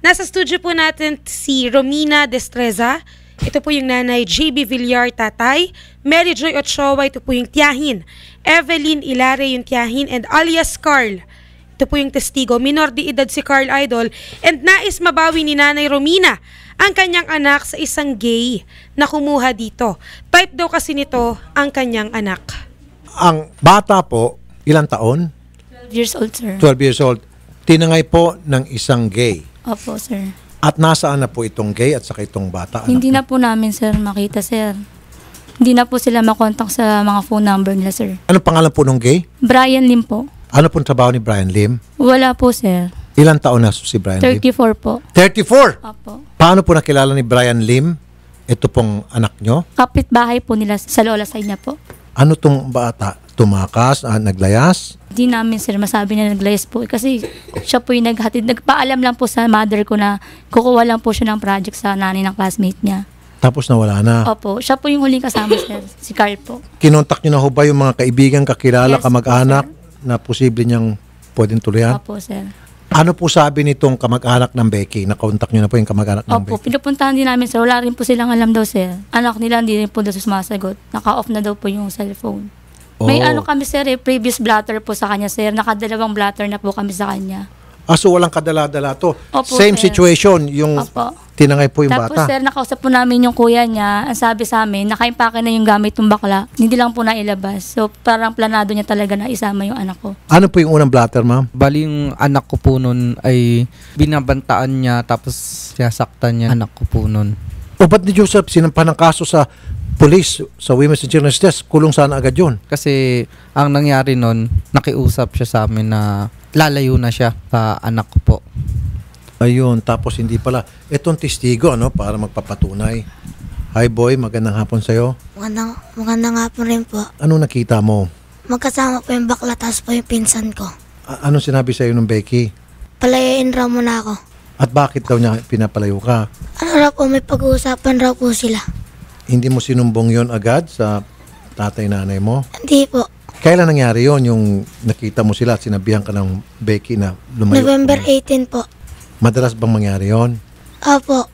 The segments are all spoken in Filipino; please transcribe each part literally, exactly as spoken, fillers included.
Nasa studio po natin si Romina Destreza. Ito po yung nanay, J B. Villar, tatay. Mary Joy Ochoa, ito po yung tiyahin. Evelyn Ilare, yung tiyahin. And alias Carl, ito po yung testigo. Minor de edad si Carl Idol. And nais mabawi ni nanay Romina ang kanyang anak sa isang gay na kumuha dito. Type daw kasi nito ang kanyang anak. Ang bata po, ilang taon? twelve years old, sir. twelve years old. Tinangay po ng isang gay. Opo, sir. At nasaan na po itong gay at saka itong bata? Hindi na po namin, sir, makita, sir. Hindi na po sila makontak sa mga phone number nila, sir. Ano pangalan po nung gay? Brian Lim po. Ano pong trabaho ni Brian Lim? Wala po, sir. Ilang taon na si Brian Lim? thirty-four po. thirty-four? Opo. Paano po nakilala ni Brian Lim? Ito pong anak nyo? Kapitbahay po nila sa lola side niya po. Ano tong bata? Tumakas? Ah, naglayas? Hindi namin, sir, masabi na naglayas po. Kasi siya po yung naghatid. Nagpaalam lang po sa mother ko na kukuha lang po siya ng project sa nanay ng classmate niya. Tapos nawala na? Opo. Siya po yung huling kasama, sir. Si Carl po. Kinontak nyo na ho ba yung mga kaibigan, kakilala, yes, kamag-anak na posible niyang pwedeng tuluyan? Opo, sir. Ano po sabi nitong kamag-anak ng Becky? Nakontak nyo na po yung kamag-anak ng Becky? Opo, pinupuntahan din namin, sir. Wala rin po silang alam daw, sir. Anak nila hindi rin po daw sumasagot. Naka-off na daw po yung cellphone. Oh. May ano kami, sir, eh, previous blatter po sa kanya, sir. Nakadalawang blatter na po kami sa kanya. Ah, so walang kadala-dala to. Opo, same, sir. Situation, yung opo. Tinangay po yung tapos, bata. Tapos, sir, nakausap po namin yung kuya niya. Ang sabi sa amin, nakaimpake na yung gamit ng bakla. Hindi lang po nailabas. So, parang planado niya talaga na isama yung anak ko. Ano po yung unang blatter, ma'am? Bali, yung anak ko po nun ay binabantaan niya tapos siyasaktan niya anak ko po nun. O, ba't ni Joseph sinampan ng kaso sa police, sa Women's and Children's Desk? Kulong sana agad yun. Kasi, ang nangyari nun, nakiusap siya sa amin na lalayo na siya sa anak ko po. Ayun, tapos hindi pala. Etong testigo, ano, para magpapatunay. Hi boy, magandang hapon sa'yo. Magandang, magandang hapon rin po. Ano nakita mo? Magkasama po yung bakla, tapos po yung pinsan ko. A anong sinabi sa'yo nung Becky? Palayain raw muna ako. At bakit daw niya pinapalayo ka? Ano raw po, may pag-uusapan raw po sila. Hindi mo sinumbong yon agad sa tatay-nanay mo? Hindi po. Kailan nangyari yon, yung nakita mo sila at sinabihan ka ng Becky na lumayo? November eighteenth po. Madalas bang mangyari yon? Opo.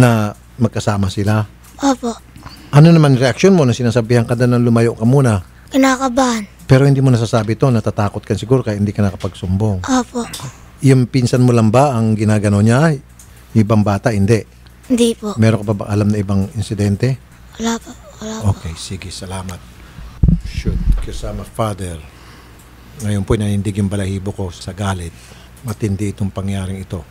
Na magkasama sila? Opo. Ano naman reaction mo na sinasabihan ka na lumayo ka muna? Kinakabahan. Pero hindi mo nasasabi ito, natatakot ka siguro kaya hindi ka nakapagsumbong? Opo. Yung pinsan mo lang ba ang ginagano niya? Yung ibang bata, hindi? Hindi po. Meron ka ba, ba alam na ibang insidente? Wala po. Wala po. Okay, sige, salamat. Shoot, kasama father. Ngayon po, nanindig yung balahibo ko sa galit. Matindi itong pangyaring ito.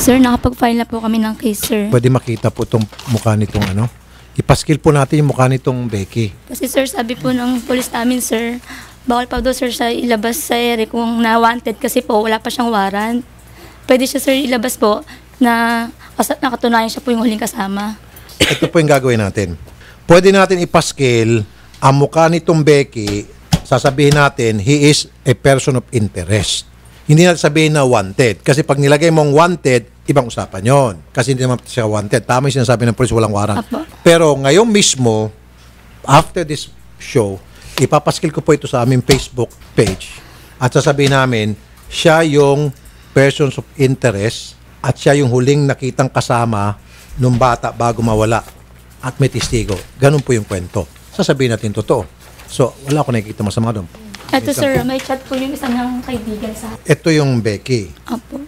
Sir, nakapag-file na po kami ng case, sir. Pwede makita po itong mukha nitong ano? Ipaskil po natin yung mukha nitong Becky. Kasi sir, sabi po ng polis namin, sir, bawal pa daw, sir, siya ilabas sa ere kung na-wanted kasi po wala pa siyang warrant. Pwede siya, sir, ilabas po na nakatunayan siya po yung huling kasama. Ito po yung gagawin natin. Pwede natin ipaskil ang mukha nitong Becky, sasabihin natin, he is a person of interest. Hindi natin sabihin na wanted. Kasi pag nilagay mong wanted, ibang usapan yon. Kasi hindi naman siya wanted. Tama yung sinasabi ng police, walang warrant. Apo. Pero ngayon mismo, after this show, ipapaskil ko po ito sa aming Facebook page. At sasabihin namin, siya yung persons of interest at siya yung huling nakitang kasama nung bata bago mawala. At may testigo. Ganun po yung kwento. Sasabihin natin totoo. So, wala ko nakikita masama doon. Ito, sir, may chat po yung isang ng kaibigan sa... Ito yung Becky. Opo.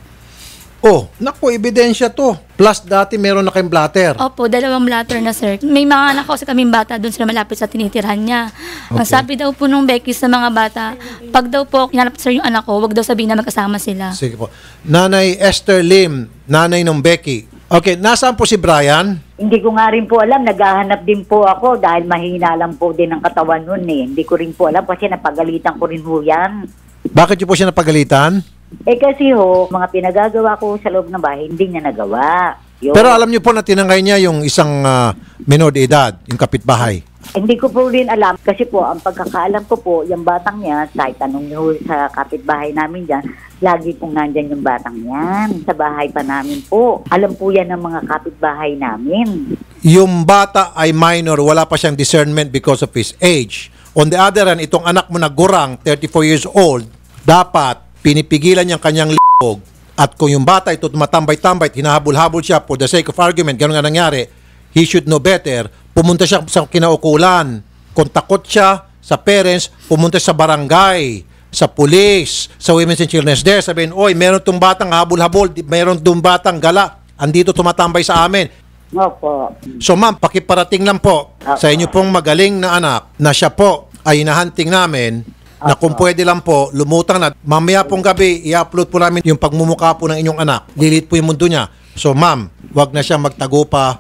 Oh, naku, ebidensya to. Plus, dati meron na kayong blatter. Opo, dalawang blatter na, sir. May mga anak ko sa kaming bata doon sila malapit sa tinitirhan niya. Okay. Ang sabi daw po nung Becky sa mga bata, pag daw po kinalap, sir, yung anak ko, wag daw sabihin na magkasama sila. Sige po. Nanay Esther Lim, nanay ng Becky. Okay, nasaan po si Brian? Hindi ko nga rin po alam, naghahanap din po ako dahil mahina lang po din ang katawan nun eh. Hindi ko rin po alam kasi napagalitan ko rin po yan. Bakit niyo po siya napagalitan? Eh kasi ho, mga pinagagawa ko sa loob ng bahay, hindi niya nagawa. Yun. Pero alam niyo po na tinangay niya yung isang uh, menor de edad, yung kapitbahay? Hindi ko po rin alam kasi po ang pagkakaalam ko po, yung batang niya, sa itanong niyo sa kapitbahay namin dyan, lagi pong nandyan yung batang yan. Sa bahay pa namin po. Alam po yan ng mga kapitbahay namin. Yung bata ay minor. Wala pa siyang discernment because of his age. On the other hand, itong anak mo na gurang, thirty-four years old, dapat pinipigilan niyang kanyang l***og At kung yung bata ito tumatambay-tambay, hinahabol-habol siya for the sake of argument, ganun nga nangyari, he should know better. Pumunta siya sa kinaukulan, kontakot siya sa parents, pumunta sa barangay, sa police, sa Women's and Children's Day, sabihin, oy, meron itong batang habol-habol, meron itong batang gala, andito tumatambay sa amin. Opo. So ma'am, pakiparating lang po Opo. sa inyo pong magaling na anak na siya po ay hinahunting namin Opo. na kung pwede lang po, lumutang na. Mamaya pong gabi, i-upload po namin yung pagmumukha po ng inyong anak. Lilit po yung mundo niya. So ma'am, wag na siya magtago pa,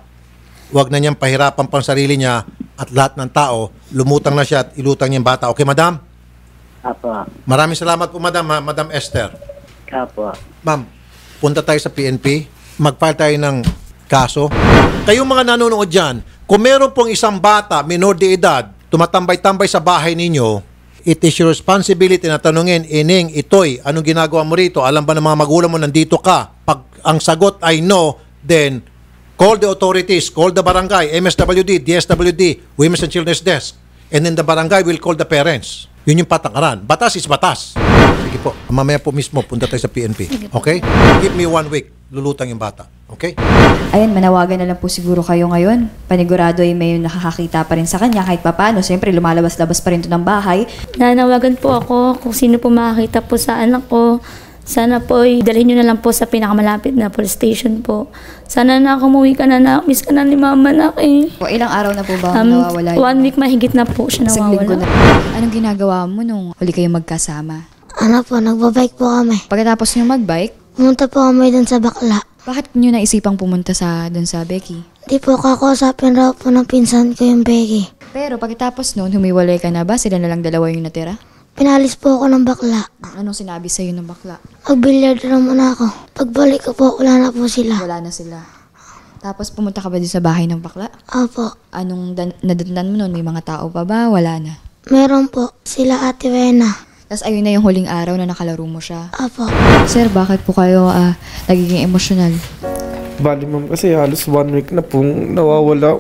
wag na niyang pahirapan pang sarili niya at lahat ng tao. Lumutang na siya at ilutang niya yung bata. Okay, madam? Opo. Maraming salamat po, madam, ha? Madam Esther. Opo. Ma'am, punta tayo sa P N P. Mag-file tayo ng kaso. Kayong mga nanonood dyan, kung meron pong isang bata, minor de edad, tumatambay-tambay sa bahay ninyo, it is your responsibility na tanungin, ining, itoy, anong ginagawa mo rito? Alam ba ng mga magulang mo, nandito ka? Pag ang sagot ay no, then call the authorities, call the barangay, M S W D, D S W D, Women's and Children's Desk, and then the barangay will call the parents. Yun yung patakaran. Batas is batas. Sige po, mamaya po mismo, punta tayo sa P N P. Okay? Give me one week. Lulutang yung bata. Okay? Ayan, manawagan na lang po siguro kayo ngayon. Panigurado ay may nakakakita pa rin sa kanya kahit papaano. Siyempre, lumalabas-labas pa rin ito ng bahay. Nanawagan po ako kung sino po makakita po sa anak ko. Sana po, dalhin nyo na lang po sa pinakamalapit na police station po. Sana na ako umuwi ka na na. Miss ka na ni mama na eh. O, ilang araw na po ba um, nawawala? One week mahigit na po siya nawawala. Na. Anong ginagawa mo nung huli kayong magkasama? Ano po, nagbabike po kami. Pagkatapos nyo magbike? Pumunta po kami doon sa bakla. Bakit nyo naisipang pumunta sa doon sa Becky? Di po kakausapin raw po ng pinsan ko yung Becky. Pero pagkatapos noon, humiwalay ka na ba? Sila na lang dalawa yung natira? Pinalis po ako ng bakla. Anong sinabi sa'yo ng bakla? Magbilyard na muna ako. Pagbalik ko po, wala na po sila. Wala na sila. Tapos pumunta ka ba doon sa bahay ng bakla? Opo. Anong nadatnan mo noon? May mga tao pa ba? Wala na. Meron po. Sila Ate Wena. Tapos ayun na yung huling araw na nakalaro mo siya. Apo. Sir, bakit po kayo uh, nagiging emosyonal? Bali ma'am, kasi halos one week na pong nawawala.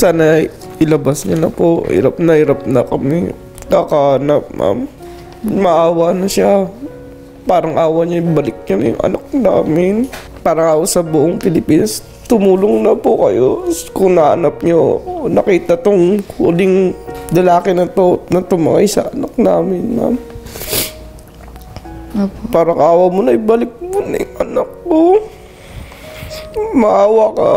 Sana ilabas niya na po. Hirap na hirap na kami. Nakahanap ma'am. Maawa na siya. Parang awa niya, balik niya yung anak namin. Parang ako sa buong Pilipinas. Tumulong na po kayo. Kung nahanap niyo, nakita tong huling dalaki na to na tumakay sa anak namin ma'am. Apo. Parang awa mo na, ibalik mo na yung anak ko. Maawa ka.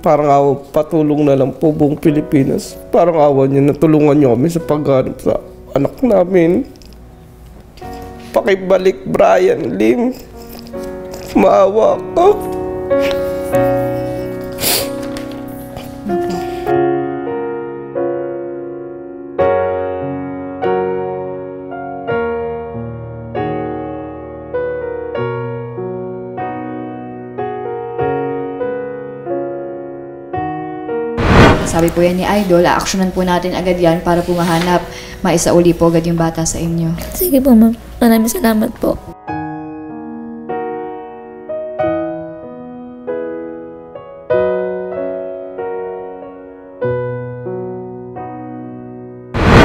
Parang awa, patulong na lang po buong Pilipinas. Parang awa niya, natulungan niyo kami sa paghanap sa anak namin. Pakibalik Brian Lim. Maawa ka. Sabi po yan ni Idol, a-actionan po natin agad yan para po mahanap, maisauli po agad yung bata sa inyo. Sige po ma'am, maraming salamat po.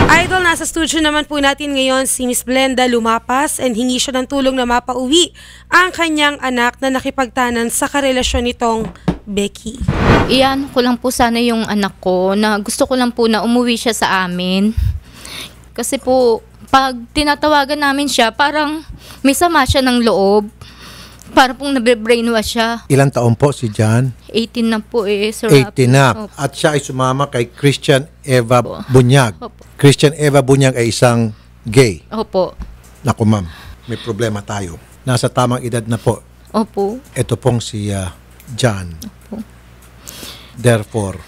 Idol, nasa studio naman po natin ngayon si Miss Brenda Lumapas, and hingi siya ng tulong na mapauwi ang kanyang anak na nakipagtanan sa karelasyon nitong Becky. Iyan ko lang po sana yung anak ko, na gusto ko lang po na umuwi siya sa amin. Kasi po, pag tinatawagan namin siya, parang may sama siya ng loob. Parang pong nabe-brainwash siya. Ilang taon po si Gian? eighteen na po eh, Sir Raffy. eighteen na. Opo. At siya ay sumama kay Christian Eva Buniag. Opo. Christian Eva Buniag ay isang gay. Opo. Naku ma'am, may problema tayo. Nasa tamang edad na po. Opo. Ito pong si uh, Gian. Opo. Therefore,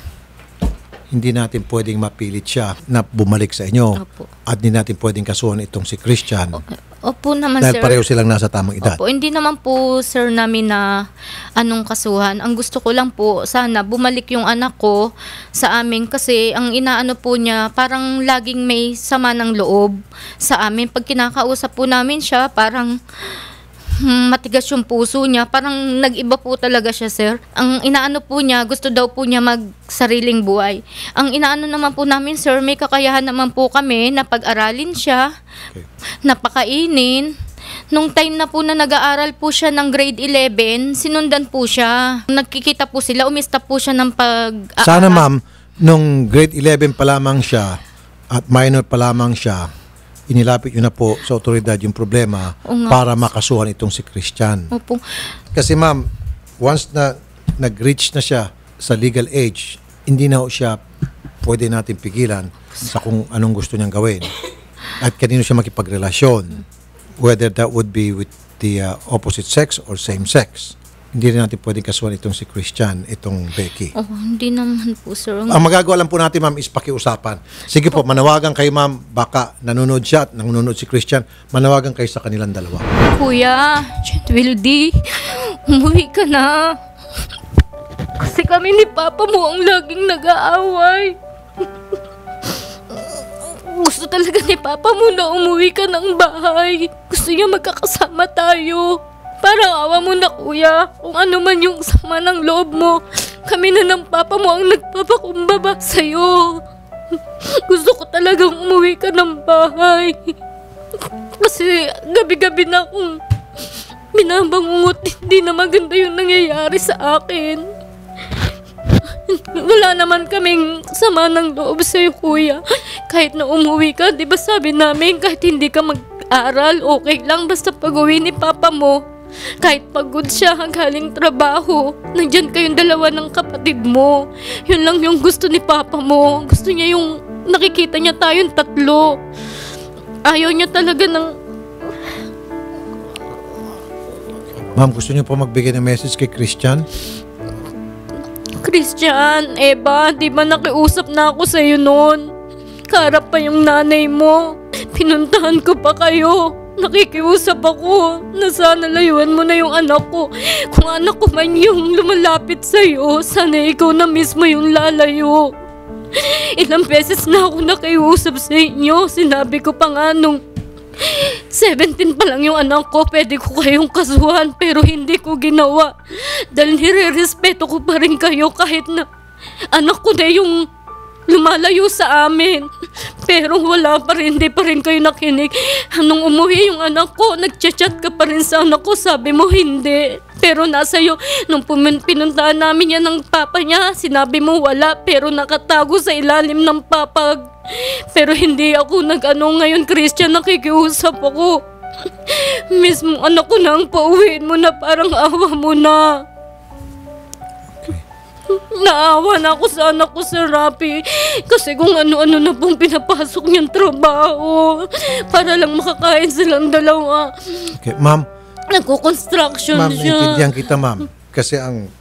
hindi natin pwedeng mapilit siya na bumalik sa inyo. Opo. At hindi natin pwedeng kasuhan itong si Christian. Opo naman, dahil sir. Dahil pareho silang nasa tamang edad. Opo, hindi naman po sir namin na anong kasuhan. Ang gusto ko lang po, sana bumalik yung anak ko sa amin. Kasi ang inaano po niya, parang laging may sama ng loob sa amin. Pag kinakausap po namin siya, parang matigas yung puso niya. Parang nag-iba po talaga siya, sir. Ang inaano po niya, gusto daw po niya magsariling buhay. Ang inaano naman po namin, sir, may kakayahan naman po kami na pag-aralin siya, okay, napakainin. Nung time na po na nag-aaral po siya ng grade eleven, sinundan po siya. Nagkikita po sila, umista po siya ng pag-aaral. Sana ma'am, nung grade eleven pa lamang siya at minor pa lamang siya, inilapit yun na po sa otoridad yung problema para makasuhan itong si Christian. Opo. Kasi ma'am, once na nag-reach na siya sa legal age, hindi na siya pwede natin pigilan sa kung anong gusto niyang gawin at kanino siya makipagrelasyon, whether that would be with the uh, opposite sex or same sex. Hindi rin natin pwedeng kasuhan itong si Christian, itong Becky. Oh, hindi naman po, sir. Ang magagawa lang po natin, ma'am, is pakiusapan. Sige po, manawagan kayo, ma'am. Baka nanonood siya at nanonood si Christian. Manawagan kayo sa kanilang dalawa. Kuya, Gian Wildi, umuwi ka na. Kasi kami ni Papa mo ang laging nag-aaway. Gusto talaga ni Papa mo na umuwi ka ng bahay. Gusto niya magkakasama tayo. Parang awa mo na, kuya. Kung ano man yung sama ng loob mo, kami na ng Papa mo ang nagpapakumbaba sa'yo. Gusto ko talagang umuwi ka ng bahay. Kasi gabi-gabi na akong binabangungot. Hindi na maganda yung nangyayari sa akin. Wala naman kaming sama ng loob sa'yo, kuya. Kahit na umuwi ka, di ba sabi namin kahit hindi ka mag-aral, okay lang basta pag-uwi ni Papa mo. Kahit pagod siya hanggaling trabaho, nandyan kayong dalawa ng kapatid mo. Yun lang yung gusto ni Papa mo. Gusto niya yung nakikita niya tayong tatlo. Ayaw niya talaga ng... Ma'am, gusto niyo po magbigay ng message kay Christian? Christian, Eva, di ba nakiusap na ako sa'yo noon? Karap pa yung nanay mo. Pinuntahan ko pa kayo. Nakikiusap ako na sana layuan mo na yung anak ko. Kung anak ko man yung lumalapit sa'yo, sana ikaw na mismo yung lalayo. Ilang beses na ako nakiusap sa inyo. Sinabi ko pa nga nung seventeen pa lang yung anak ko, pwede ko kayong kasuhan, pero hindi ko ginawa dahil nire-respeto ko pa rin kayo kahit na anak ko na yung lumalayo sa amin. Pero wala pa rin, hindi pa rin kayo nakinig. Nung umuwi yung anak ko, nagchat-chat ka pa rin sa anak ko, sabi mo hindi. Pero nasa iyo, nung pinuntahan namin yan ng papa niya, sinabi mo wala, pero nakatago sa ilalim ng papag. Pero hindi ako nag-ano ngayon, Christian, nakikiusap ako. Mismo anak ko na ang pauwiin mo na, parang awa mo na. Naawa na ako sa anak ko, Sir Raffy. Kasi kung ano-ano na pong pinapasok niyang trabaho para lang makakain silang dalawa. Okay, ma'am. Nagko-construction ma siya. Ma'am, naiintindihan kita, ma'am. Kasi ang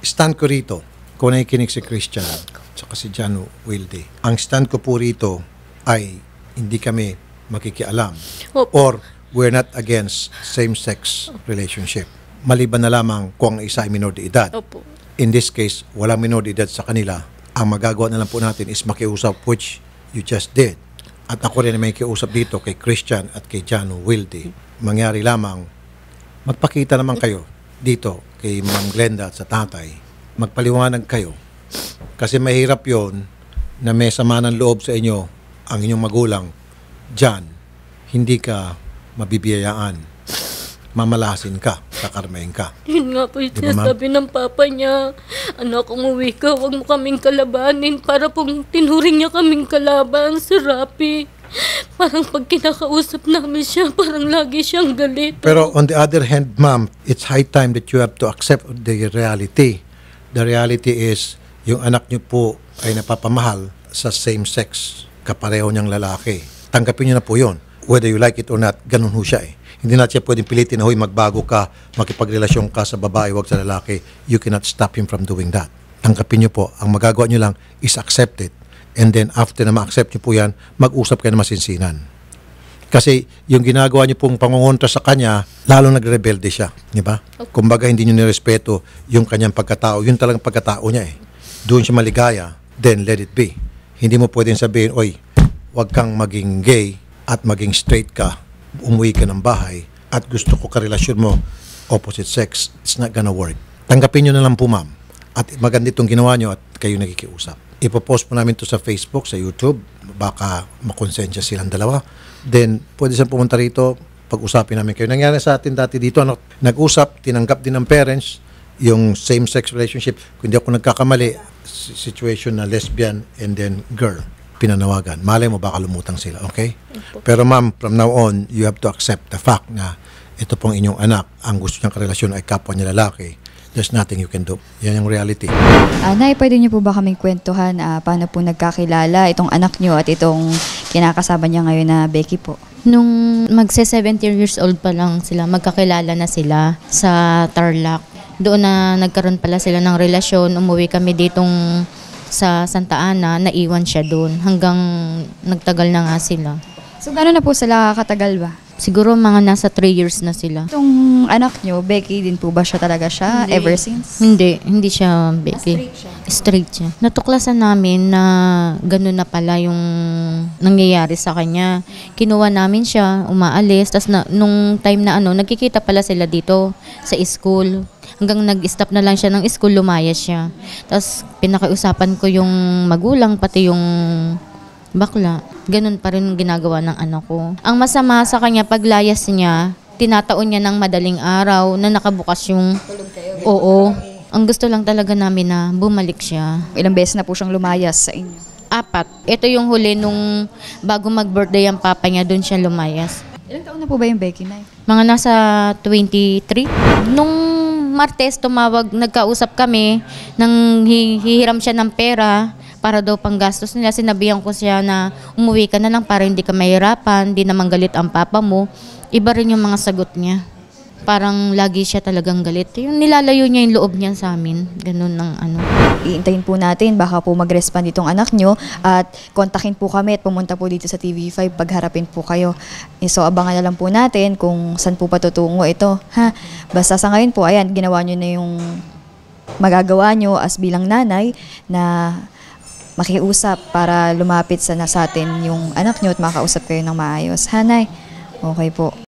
stand ko rito, kung nakikinig si Christian, saka si Gian Wildi, ang stand ko po rito ay hindi kami makikialam. Opo. Or we're not against same-sex relationship. Maliban na lamang kung ang isa ay minor de edad. Opo. In this case, walang minor de edad sa kanila. Ang magagawa na lang po natin is makiusap, which you just did. At ako rin may kiusap dito kay Christian at kay Gian Wildi. Mangyari lamang, magpakita naman kayo dito kay Ma'am Glenda at sa tatay. Magpaliwanag kayo. Kasi mahirap yon na may sama ng loob sa inyo ang inyong magulang. Diyan, hindi ka mabibiyayaan. Mamalasin ka, kakarmain ka. Yun nga po yung sinasabi ng papa niya. Anak, umuwi ka, huwag mo kaming kalabanin. Para pong tinuring niya kaming kalaban, si Raffy. Parang pag kinakausap namin siya, parang lagi siyang galit. Pero on the other hand, ma'am, it's high time that you have to accept the reality. The reality is, yung anak niyo po ay napapamahal sa same-sex, kapareho niyang lalaki. Tanggapin niyo na po yun. Whether you like it or not, ganun ho siya eh. Hindi natin siya pwedeng pilitin na, hoy, magbago ka, makipagrelasyon ka sa babae, wag sa lalaki. You cannot stop him from doing that. Tanggapin niyo po. Ang magagawa niyo lang is accept it. And then after na ma-accept niyo po yan, mag-usap kayo na masinsinan. Kasi yung ginagawa niyo pong pangungontra sa kanya, lalo nagrebelde siya. Diba? Kumbaga hindi niyo nirespeto yung kanyang pagkatao. Yun talagang pagkatao niya eh. Doon siya maligaya, then let it be. Hindi mo pwedeng sabihin, oy, wag kang maging gay at maging straight ka, umuwi ka ng bahay at gusto ko karelasyon mo opposite sex, it's not gonna work. Tanggapin nyo na lang po, ma'am. At maganda itong ginawa nyo at kayo nakikiusap. Ipopost po namin to sa Facebook, sa YouTube. Baka makonsensya silang dalawa. Then, pwede siyang pumunta rito, pag-usapin namin kayo. Nangyari sa atin dati dito, nag-usap, tinanggap din ng parents yung same-sex relationship. Kung hindi ako nagkakamali, situation na lesbian and then girl. Pinanawagan. Malay mo, baka lumutang sila, okay? Pero ma'am, from now on, you have to accept the fact na ito pong inyong anak, ang gusto niyang karelasyon ay kapwa niya lalaki. There's nothing you can do. Yan yung reality. Uh, Nay, pwede niyo po ba kaming kwentuhan uh, paano po nagkakilala itong anak niyo at itong kinakasama niya ngayon na Becky po? Nung magse seventeen years old pa lang sila, magkakilala na sila sa Tarlac. Doon na nagkaroon pala sila ng relasyon. Umuwi kami ditong sa Santa Ana, naiwan siya doon. Hanggang nagtagal na nga sila. So, gano'n na po sila katagal ba? Siguro mga nasa three years na sila. Itong anak nyo, Becky din po ba siya talaga siya hindi. Ever since? Hindi, hindi siya Becky. Straight siya? Straight siya. Natuklasan namin na gano'n na pala yung nangyayari sa kanya. Kinuha namin siya, umaalis. Tapos na, nung time na ano, nagkikita pala sila dito sa school. Hanggang nag-stop na lang siya ng school, lumayas siya. Tapos pinakausapan ko yung magulang, pati yung bakla, ganun pa rin ginagawa ng anak ko. Ang masama sa kanya, paglayas niya, tinataon niya ng madaling araw na nakabukas yung... Oo. Ang gusto lang talaga namin na bumalik siya. Ilang beses na po siyang lumayas sa inyo? Apat. Ito yung huli nung bago mag-birthday ang papa niya, doon siya lumayas. Ilang taon na po ba yung Becky na? Mga nasa twenty-three. Nung Martes, tumawag, nagkausap kami, nang hihiram siya ng pera para daw panggastos nila. Sinabihan ko siya na umuwi ka na lang para hindi ka mahirapan, hindi naman galit ang papa mo. Iba rin yung mga sagot niya. Parang lagi siya talagang galit. Yung nilalayo niya yung loob niya sa amin. Ganun ang ano. Iintayin po natin, baka po mag-respond itong anak nyo at kontakin po kami at pumunta po dito sa T V five, pagharapin po kayo. So abangan na lang po natin kung saan po patutungo ito. Ha? Basta sa ngayon po, ayan, ginawa nyo na yung magagawa nyo as bilang nanay na makiusap para lumapit sana sa atin yung anak nyo at makausap kayo ng maayos. Hanay, okay po.